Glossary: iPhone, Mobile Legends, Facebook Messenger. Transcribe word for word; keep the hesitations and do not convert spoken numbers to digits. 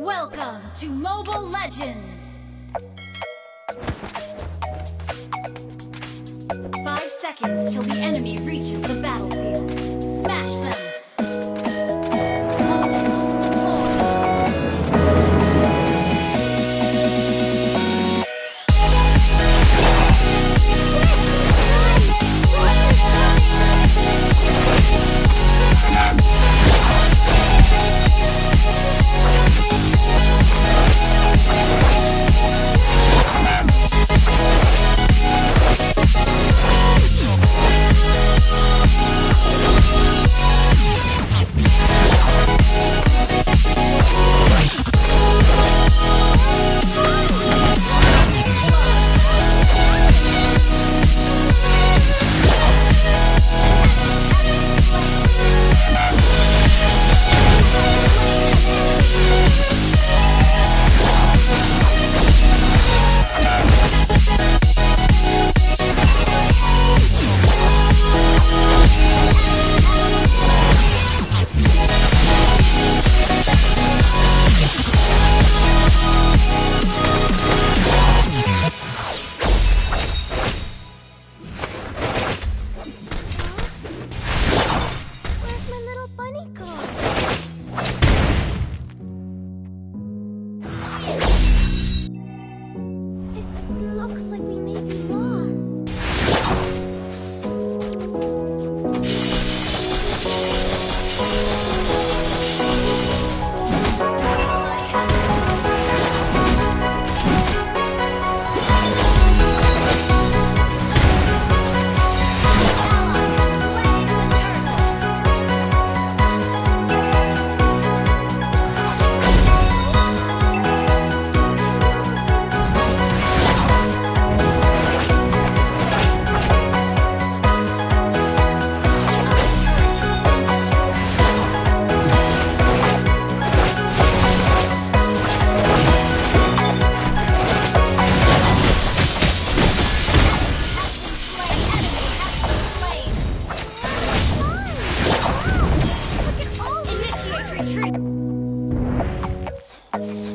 Welcome to Mobile Legends! Five seconds till the enemy reaches the battlefield. Smash them! Looks like we may be lost. Retreat!